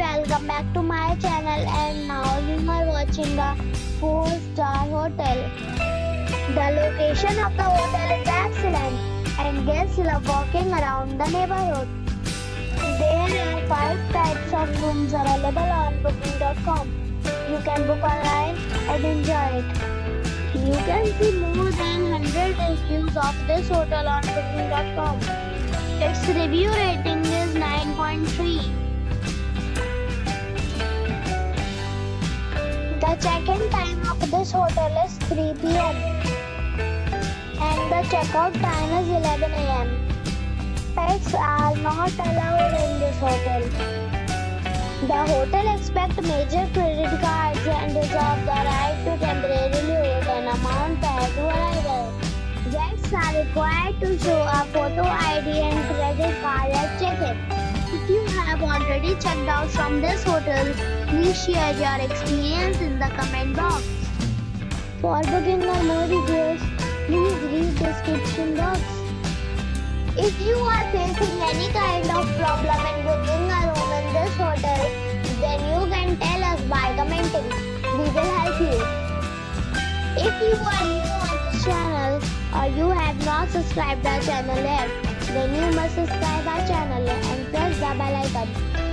and welcome back to my channel, and now you are watching a 4-star hotel. The location of the hotel is excellent and guests love walking around the neighborhood. There are 5 types of rooms available on booking.com. You can book online and enjoy it. You can see more than 100 reviews of this hotel on booking.com. Its review rating is 9.3. The check-in time of this hotel is 3 p.m. and the check-out time is 11 a.m. Pets are not allowed in this hotel. The hotel accepts major credit cards and reserves the right to temporarily hold an amount prior to arrival. Guests are required to show a photo ID and credit card at check-in. If you have already checked out from this hotel, please share your experience in the comment box. For booking or more details, please read the description box. If you are facing any kind of problem in booking a room in this hotel, then you can tell us by commenting. We will help you. If you are new on this channel or you have not subscribed our channel yet, then you must subscribe our channel and press the bell icon